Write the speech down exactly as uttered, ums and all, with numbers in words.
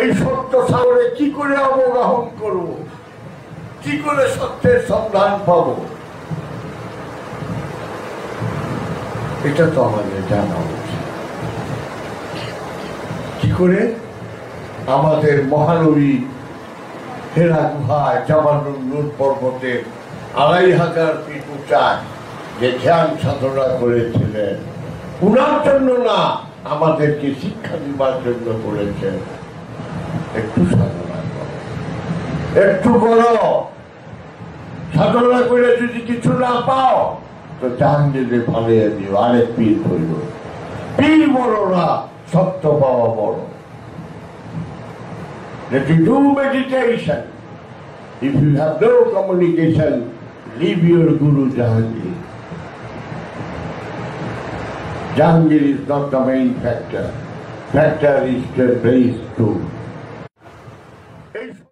এই সত্য সাগরে কি করে অবগাহন করব, কি করে সত্যের সন্ধান পাব, এটা তো আমাদের জানা উচিত। কি করে আমাদের মহানবী হেরা গুহায় জামানুর নূর পর্বতে আড়াই হাজার ফিট উচ্চায় যে ধ্যান সাধনা করেছিলেন, উনার জন্য না, আমাদেরকে শিক্ষা দেওয়ার জন্য করেছেন। একটু সাধনা করো, একটু বলো, সাধনা করে যদি কিছু না পাও তো জান দিলে ভালিয়ে দিও, আরেক পীর ধরো। পীর বড় না, সত্য পাওয়া বড়। If you do meditation, if you have no communication, leave your Guru Jahangir. Jahangir is not the main factor. Factor is the base too.